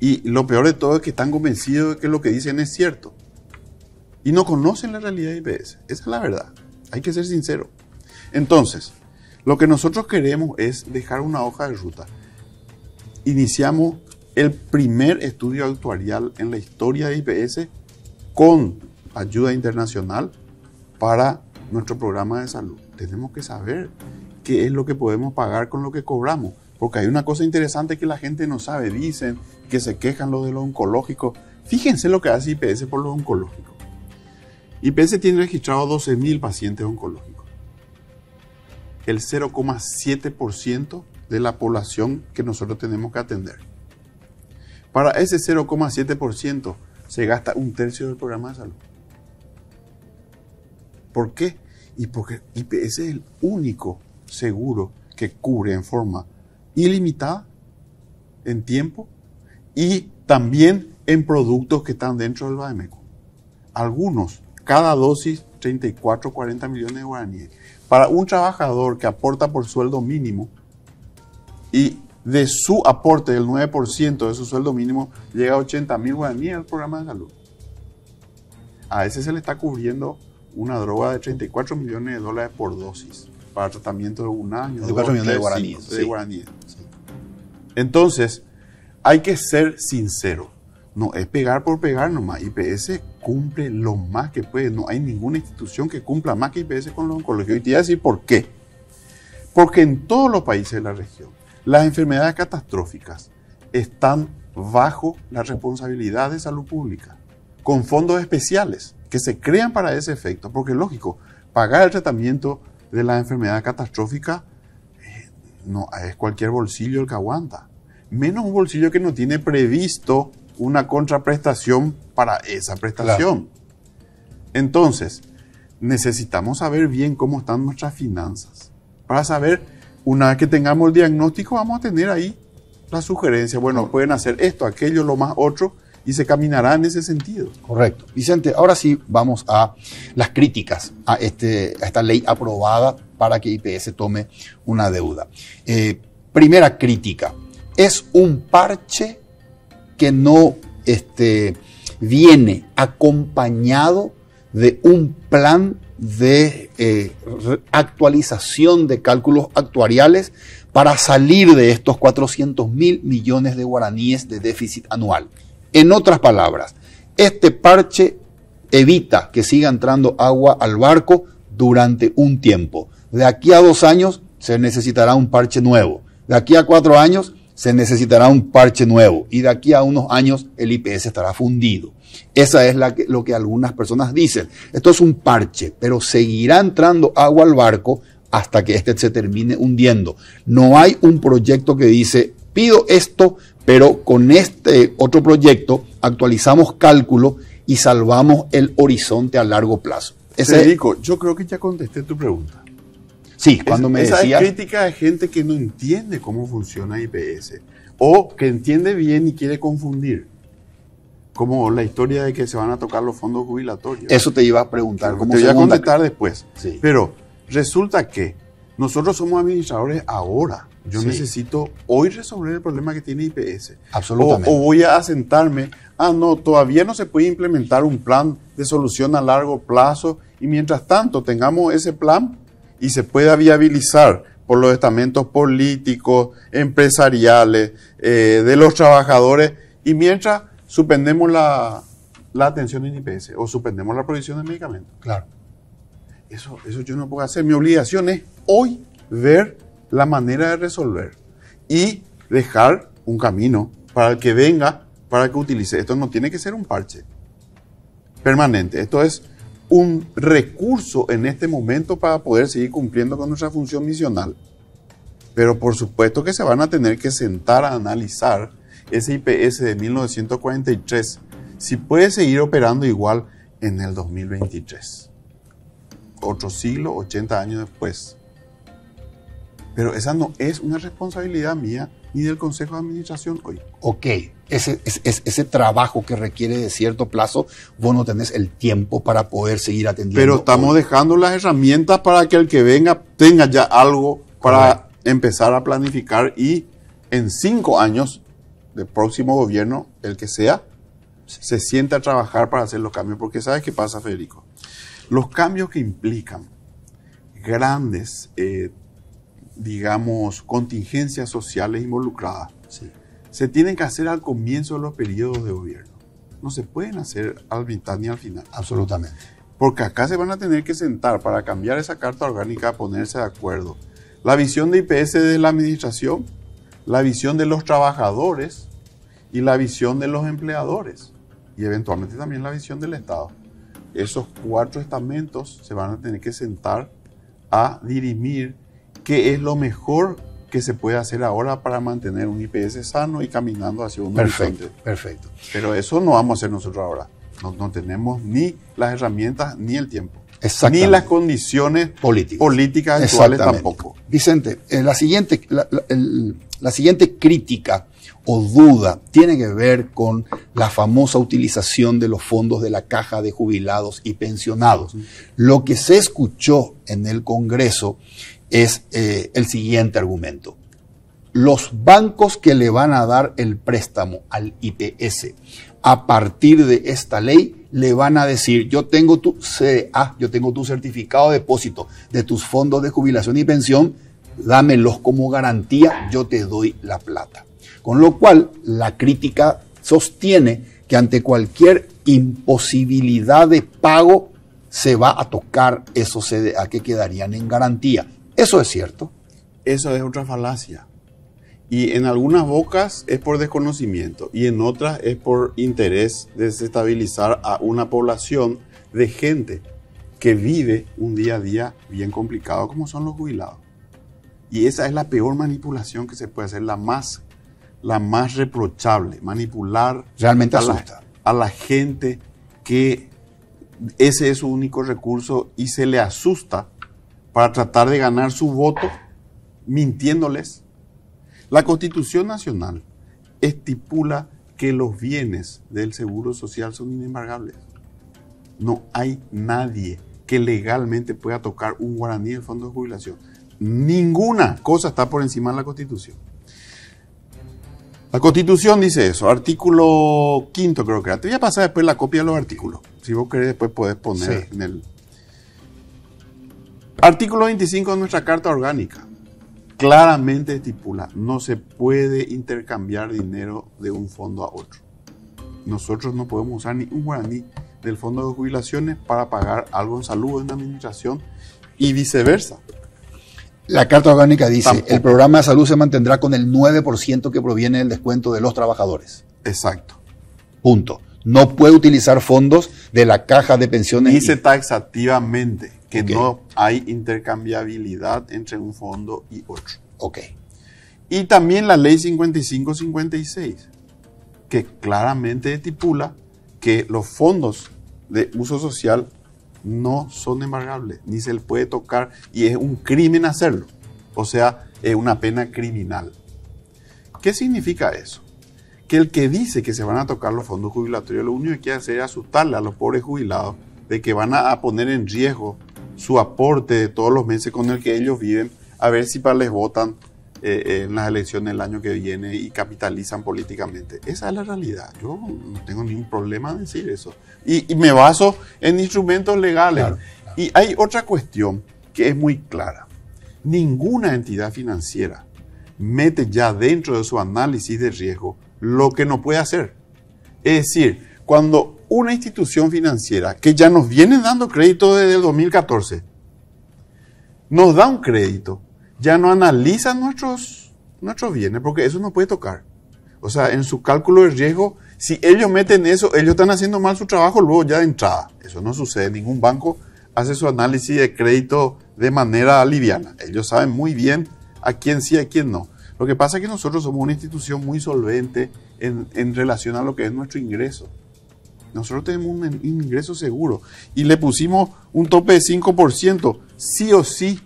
Y lo peor de todo es que están convencidos de que lo que dicen es cierto y no conocen la realidad de IPS. Esa es la verdad. Hay que ser sincero. Entonces, lo que nosotros queremos es dejar una hoja de ruta. Iniciamos el primer estudio actuarial en la historia de IPS con ayuda internacional para nuestro programa de salud. Tenemos que saber qué es lo que podemos pagar con lo que cobramos, porque hay una cosa interesante que la gente no sabe. Dicen que se quejan los de los oncológicos. Fíjense lo que hace IPS por los oncológicos. IPS tiene registrado 12.000 pacientes oncológicos. El 0,7% de la población que nosotros tenemos que atender. Para ese 0,7% se gasta un tercio del programa de salud. ¿Por qué? Y porque IPS es el único seguro que cubre en forma ilimitada, en tiempo, y también en productos que están dentro del BAMECO. Algunos, cada dosis 34, 40 millones de guaraníes. Para un trabajador que aporta por sueldo mínimo y de su aporte del 9% de su sueldo mínimo llega a 80.000 guaraníes al programa de salud. A ese se le está cubriendo una droga de 34 millones de dólares por dosis para tratamiento de un año, 4 millones de guaraníes. Sí. Entonces, hay que ser sincero. No es pegar por pegar nomás. IPS cumple lo más que puede. No hay ninguna institución que cumpla más que IPS con los oncólogos. Y te voy a decir por qué. Porque en todos los países de la región, las enfermedades catastróficas están bajo la responsabilidad de salud pública, con fondos especiales que se crean para ese efecto. Porque, lógico, pagar el tratamiento de la enfermedad catastrófica no es cualquier bolsillo el que aguanta. Menos un bolsillo que no tiene previsto una contraprestación para esa prestación. Claro. Entonces, necesitamos saber bien cómo están nuestras finanzas. Para saber, una vez que tengamos el diagnóstico, vamos a tener ahí la sugerencia. Bueno, pueden hacer esto, aquello, lo más otro, y se caminará en ese sentido. Correcto. Vicente, ahora sí vamos a las críticas a esta ley aprobada para que IPS tome una deuda. Primera crítica, es un parche que no viene acompañado de un plan de actualización de cálculos actuariales para salir de estos 400.000 millones de guaraníes de déficit anual. En otras palabras, este parche evita que siga entrando agua al barco durante un tiempo. De aquí a 2 años se necesitará un parche nuevo. De aquí a 4 años se necesitará un parche nuevo. Y de aquí a unos años el IPS estará fundido. Esa es lo que algunas personas dicen. Esto es un parche, pero seguirá entrando agua al barco hasta que se termine hundiendo. No hay un proyecto que dice, pido esto, pero con este otro proyecto actualizamos cálculo y salvamos el horizonte a largo plazo. Federico, yo creo que ya contesté tu pregunta. Sí, cuando me decías... Esa es crítica de gente que no entiende cómo funciona IPS o que entiende bien y quiere confundir. Como la historia de que se van a tocar los fondos jubilatorios. Eso te iba a preguntar. Te voy a contestar después. Sí. Pero resulta que nosotros somos administradores ahora. Yo necesito hoy resolver el problema que tiene IPS. Absolutamente. O voy a sentarme, no, todavía no se puede implementar un plan de solución a largo plazo y mientras tanto tengamos ese plan y se pueda viabilizar por los estamentos políticos, empresariales, de los trabajadores y mientras suspendemos la atención en IPS o suspendemos la provisión de medicamentos. Claro. Eso yo no puedo hacer. Mi obligación es hoy ver la manera de resolver y dejar un camino para el que venga, para el que utilice. Esto no tiene que ser un parche permanente. Esto es un recurso en este momento para poder seguir cumpliendo con nuestra función misional. Pero por supuesto que se van a tener que sentar a analizar ese IPS de 1943, si puede seguir operando igual en el 2023. Otro siglo, 80 años después. Pero esa no es una responsabilidad mía ni del Consejo de Administración hoy. Ok, ese trabajo que requiere de cierto plazo, vos no tenés el tiempo para poder seguir atendiendo. Pero estamos dejando las herramientas para que el que venga tenga ya algo para empezar a planificar y en 5 años del próximo gobierno, el que sea, se sienta a trabajar para hacer los cambios. Porque ¿sabes qué pasa, Federico? Los cambios que implican grandes digamos, contingencias sociales involucradas, se tienen que hacer al comienzo de los periodos de gobierno. No se pueden hacer al mitad ni al final. Absolutamente. Porque acá se van a tener que sentar para cambiar esa carta orgánica, ponerse de acuerdo. La visión de IPS de la administración, la visión de los trabajadores y la visión de los empleadores. Y eventualmente también la visión del Estado. Esos 4 estamentos se van a tener que sentar a dirimir qué es lo mejor que se puede hacer ahora para mantener un IPS sano y caminando hacia un horizonte. Perfecto. Pero eso no vamos a hacer nosotros ahora. No tenemos ni las herramientas ni el tiempo. Ni las condiciones políticas actuales tampoco. Vicente, la siguiente crítica o duda tiene que ver con la famosa utilización de los fondos de la Caja de Jubilados y Pensionados. Lo que se escuchó en el Congreso es el siguiente argumento. Los bancos que le van a dar el préstamo al IPS a partir de esta ley le van a decir: yo tengo tu CDA, yo tengo tu certificado de depósito de tus fondos de jubilación y pensión, dámelos como garantía, yo te doy la plata. Con lo cual, la crítica sostiene que ante cualquier imposibilidad de pago se va a tocar esos CDA que quedarían en garantía. ¿Eso es cierto? Eso es otra falacia. Y en algunas bocas es por desconocimiento y en otras es por interés de desestabilizar a una población de gente que vive un día a día bien complicado como son los jubilados. Y esa es la peor manipulación que se puede hacer, la más reprochable, manipular realmente a la gente, que ese es su único recurso, y se le asusta para tratar de ganar su voto mintiéndoles. La Constitución Nacional estipula que los bienes del Seguro Social son inembargables. No hay nadie que legalmente pueda tocar un guaraní del Fondo de Jubilación. Ninguna cosa está por encima de la Constitución. La Constitución dice eso, artículo 5 creo que era. Te voy a pasar después la copia de los artículos. Si vos querés después podés poner en el... Artículo 25 de nuestra Carta Orgánica claramente estipula: no se puede intercambiar dinero de un fondo a otro. Nosotros no podemos usar ni un guaraní del fondo de jubilaciones para pagar algo en salud o en administración, y viceversa. La Carta Orgánica dice: tampoco. El programa de salud se mantendrá con el 9% que proviene del descuento de los trabajadores. Exacto. Punto. No puede utilizar fondos de la Caja de Pensiones. Dice taxativamente que no hay intercambiabilidad entre un fondo y otro. Ok. Y también la Ley 55-56, que claramente estipula que los fondos de uso social no son embargables, ni se les puede tocar, y es un crimen hacerlo. O sea, es una pena criminal. ¿Qué significa eso? Que el que dice que se van a tocar los fondos jubilatorios, lo único que quiere hacer es asustarle a los pobres jubilados de que van a poner en riesgo su aporte de todos los meses con el que ellos viven, a ver si les votan en las elecciones del año que viene y capitalizan políticamente. Esa es la realidad. Yo no tengo ningún problema en decir eso. Y me baso en instrumentos legales. Claro, claro. Y hay otra cuestión que es muy clara. Ninguna entidad financiera mete ya dentro de su análisis de riesgo lo que no puede hacer. Es decir, cuando una institución financiera, que ya nos viene dando crédito desde el 2014, nos da un crédito, ya no analizan nuestros bienes, porque eso no puede tocar. O sea, en su cálculo de riesgo, si ellos meten eso, ellos están haciendo mal su trabajo luego ya de entrada. Eso no sucede. Ningún banco hace su análisis de crédito de manera liviana. Ellos saben muy bien a quién sí y a quién no. Lo que pasa es que nosotros somos una institución muy solvente en relación a lo que es nuestro ingreso. Nosotros tenemos un ingreso seguro y le pusimos un tope de 5%, sí o sí.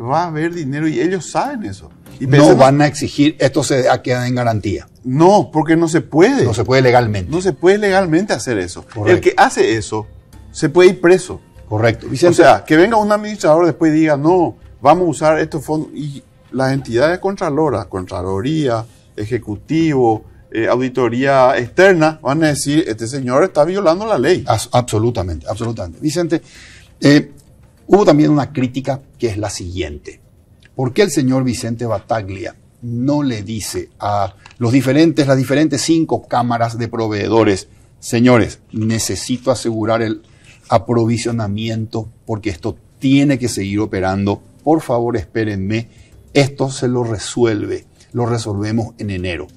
Va a haber dinero y ellos saben eso. Y no van a exigir esto se queda en garantía. No, porque no se puede. No se puede legalmente. No se puede legalmente hacer eso. Correcto. El que hace eso se puede ir preso. Correcto. Vicente, o sea, que venga un administrador después y diga: no, vamos a usar estos fondos. Y las entidades contraloras, Contraloría, Ejecutivo, Auditoría Externa, van a decir: este señor está violando la ley. Absolutamente, absolutamente. Vicente, hubo también una crítica que es la siguiente. ¿Por qué el señor Vicente Bataglia no le dice a las diferentes 5 cámaras de proveedores: señores, necesito asegurar el aprovisionamiento porque esto tiene que seguir operando, por favor espérenme, esto se lo resolvemos en enero,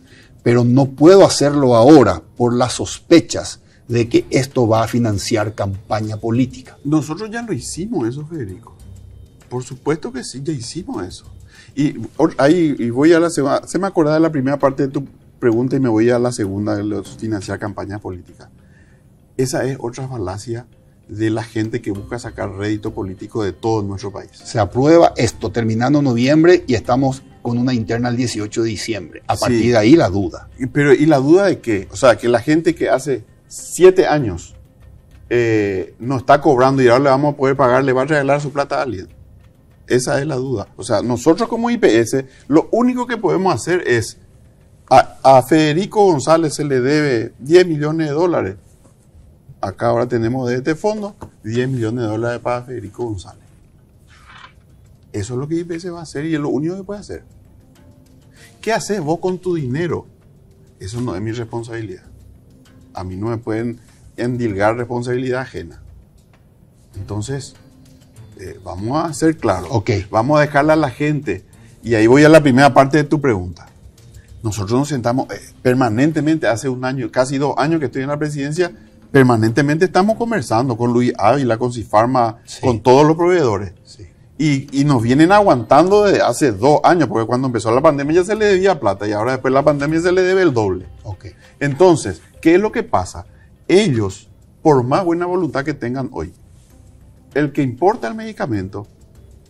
pero no puedo hacerlo ahora por las sospechas de que esto va a financiar campaña política? Nosotros ya lo hicimos eso, Federico. Por supuesto que sí, ya hicimos eso. Y voy a la segunda. Se me acordaba de la primera parte de tu pregunta y me voy a la segunda, de los financiar campaña política. Esa es otra falacia de la gente que busca sacar rédito político de todo nuestro país. Se aprueba esto terminando noviembre y estamos con una interna el 18 de diciembre. A partir de ahí la duda. Pero ¿y la duda de qué? O sea, que la gente que hace 7 años no está cobrando y ahora le vamos a poder pagar, le va a regalar su plata a alguien. Esa es la duda. O sea, nosotros como IPS, lo único que podemos hacer es, a Federico González se le debe $10 millones. Acá ahora tenemos de este fondo $10 millones para Federico González. Eso es lo que IPS va a hacer y es lo único que puede hacer. ¿Qué haces vos con tu dinero? Eso no es mi responsabilidad. A mí no me pueden endilgar responsabilidad ajena. Entonces, vamos a ser claros. Okay. Vamos a dejarla a la gente. Y ahí voy a la primera parte de tu pregunta. Nosotros nos sentamos permanentemente, hace un año, casi 2 años que estoy en la presidencia, permanentemente estamos conversando con Luis Ávila, con Cifarma, con todos los proveedores. Sí. Y nos vienen aguantando desde hace 2 años, porque cuando empezó la pandemia ya se le debía plata y ahora después de la pandemia se le debe el doble. Okay. Entonces, ¿qué es lo que pasa? Ellos, por más buena voluntad que tengan hoy, el que importa el medicamento,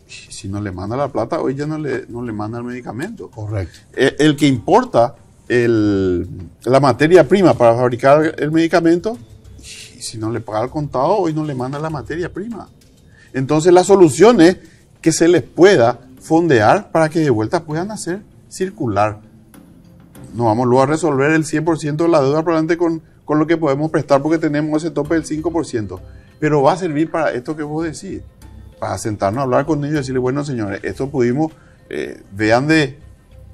si no le manda la plata, hoy ya no le manda el medicamento. Correcto. El que importa la materia prima para fabricar el medicamento, si no le paga el contado, hoy no le manda la materia prima. Entonces la solución es que se les pueda fondear para que de vuelta puedan hacer circular. No vamos luego a resolver el 100% de la deuda probablemente con lo que podemos prestar porque tenemos ese tope del 5%. Pero va a servir para esto que vos decís. Para sentarnos a hablar con ellos y decirles, bueno señores, esto pudimos, vean de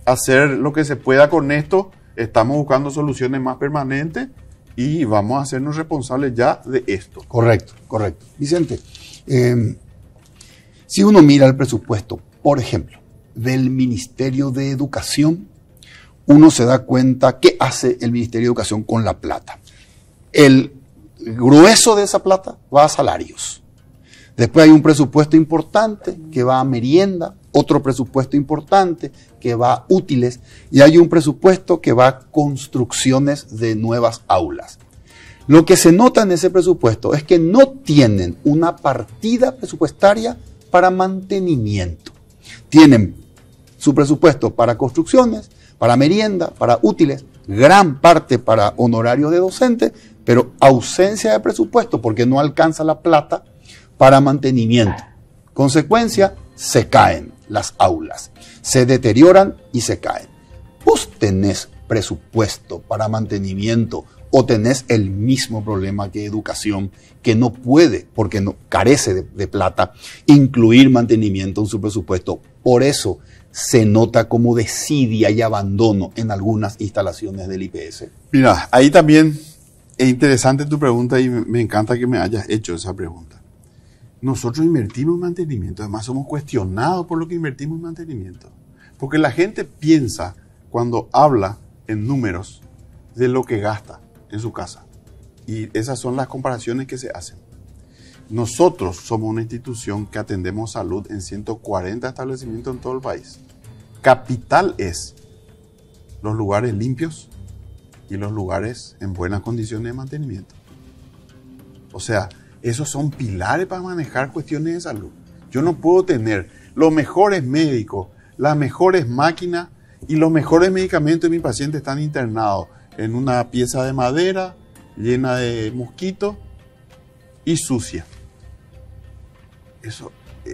hacer lo que se pueda con esto, estamos buscando soluciones más permanentes y vamos a hacernos responsables ya de esto. Correcto, correcto. Vicente, si uno mira el presupuesto, por ejemplo, del Ministerio de Educación, uno se da cuenta qué hace el Ministerio de Educación con la plata. El grueso de esa plata va a salarios. Después hay un presupuesto importante que va a merienda, otro presupuesto importante que va a útiles y hay un presupuesto que va a construcciones de nuevas aulas. Lo que se nota en ese presupuesto es que no tienen una partida presupuestaria para mantenimiento. Tienen su presupuesto para construcciones, para merienda, para útiles, gran parte para honorarios de docentes, pero ausencia de presupuesto porque no alcanza la plata para mantenimiento. Consecuencia, se caen las aulas, se deterioran y se caen. ¿Vos tenés presupuesto para mantenimiento o tenés el mismo problema que educación, que no puede, porque no, carece de plata, incluir mantenimiento en su presupuesto? Por eso se nota como desidia y abandono en algunas instalaciones del IPS. Mira, ahí también es interesante tu pregunta y me encanta que me hayas hecho esa pregunta. Nosotros invertimos en mantenimiento, además somos cuestionados por lo que invertimos en mantenimiento. Porque la gente piensa cuando habla en números de lo que gasta en su casa. Y esas son las comparaciones que se hacen. Nosotros somos una institución que atendemos salud en 140 establecimientos en todo el país. Capital es los lugares limpios y los lugares en buenas condiciones de mantenimiento. O sea, esos son pilares para manejar cuestiones de salud. Yo no puedo tener los mejores médicos, las mejores máquinas y los mejores medicamentos de mis pacientes están internados en una pieza de madera llena de mosquitos y sucia.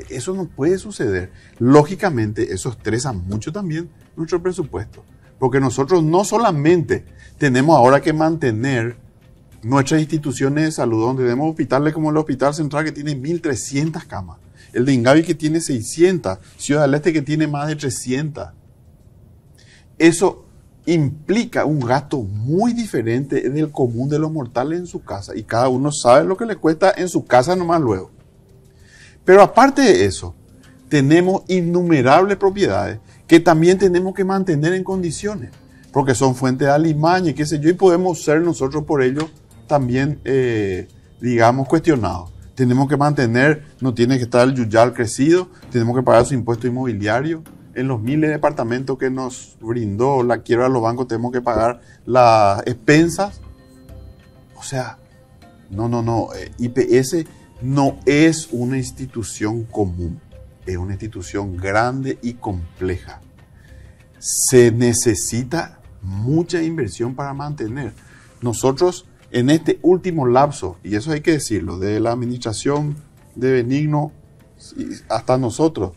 Eso no puede suceder. Lógicamente, eso estresa mucho también nuestro presupuesto. Porque nosotros no solamente tenemos ahora que mantener nuestras instituciones de salud, donde tenemos hospitales como el Hospital Central que tiene 1.300 camas, el de Ingavi que tiene 600, Ciudad del Este que tiene más de 300. Eso implica un gasto muy diferente del común de los mortales en su casa y cada uno sabe lo que le cuesta en su casa nomás luego. Pero aparte de eso, tenemos innumerables propiedades que también tenemos que mantener en condiciones, porque son fuentes de alimaña y qué sé yo, y podemos ser nosotros por ello también, digamos, cuestionados. Tenemos que mantener, no tiene que estar el yuyal crecido, tenemos que pagar su impuesto inmobiliario. En los miles de departamentos que nos brindó la quiebra de los bancos, tenemos que pagar las expensas. O sea, no. IPS no es una institución común, es una institución grande y compleja. se necesita mucha inversión para mantener. Nosotros en este último lapso, y eso hay que decirlo, de la administración de Benigno hasta nosotros,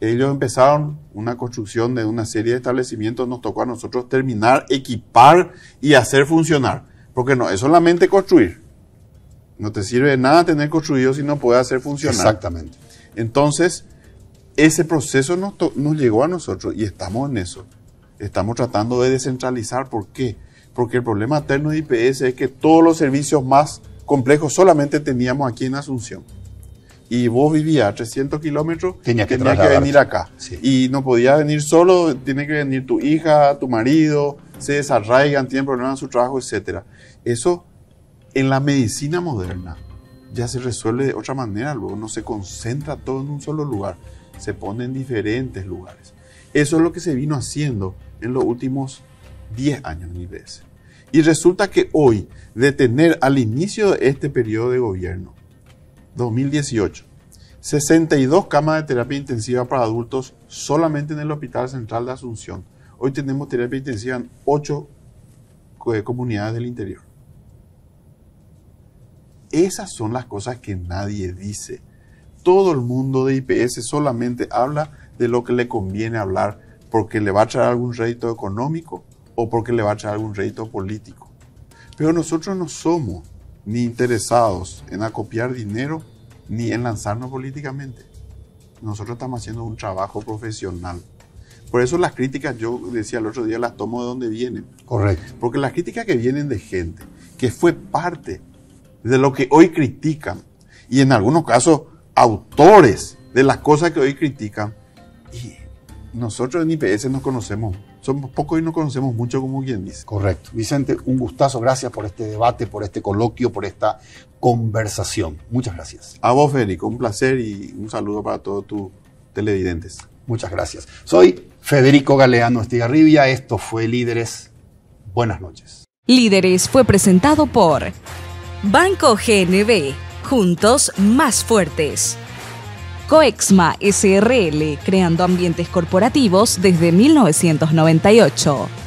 ellos empezaron una construcción de una serie de establecimientos, nos tocó a nosotros terminar, equipar y hacer funcionar. Porque no, es solamente construir. No te sirve de nada tener construido si no puedes hacer funcionar. Exactamente. Entonces, ese proceso nos llegó a nosotros y estamos en eso. Estamos tratando de descentralizar. ¿Por qué? Porque el problema eterno de IPS es que todos los servicios más complejos solamente teníamos aquí en Asunción. Y vos vivías a 300 kilómetros, tenías que venir acá. Sí. Y no podías venir solo, tiene que venir tu hija, tu marido, se desarraigan, tienen problemas en su trabajo, etc. Eso en la medicina moderna ya se resuelve de otra manera, luego no se concentra todo en un solo lugar, se pone en diferentes lugares. Eso es lo que se vino haciendo en los últimos 10 años en IPS. Y resulta que hoy, de tener al inicio de este periodo de gobierno, 2018, 62 camas de terapia intensiva para adultos solamente en el Hospital Central de Asunción. Hoy tenemos terapia intensiva en 8 comunidades del interior. Esas son las cosas que nadie dice. Todo el mundo de IPS solamente habla de lo que le conviene hablar porque le va a traer algún rédito económico o porque le va a traer algún rédito político. Pero nosotros no somos ni interesados en acopiar dinero, ni en lanzarnos políticamente. Nosotros estamos haciendo un trabajo profesional. Por eso las críticas, yo decía el otro día, las tomo de donde vienen. Correcto. Porque las críticas que vienen de gente que fue parte de lo que hoy critican, y en algunos casos autores de las cosas que hoy critican, y nosotros en IPS nos conocemos. Somos pocos y no conocemos mucho, como quien dice. Correcto. Vicente, un gustazo. Gracias por este debate, por este coloquio, por esta conversación. Muchas gracias. A vos, Federico. Un placer y un saludo para todos tus televidentes. Muchas gracias. Soy Federico Galeano Estigarribia. Esto fue Líderes. Buenas noches. Líderes fue presentado por Banco GNB. Juntos más fuertes. Coexma SRL, creando ambientes corporativos desde 1998.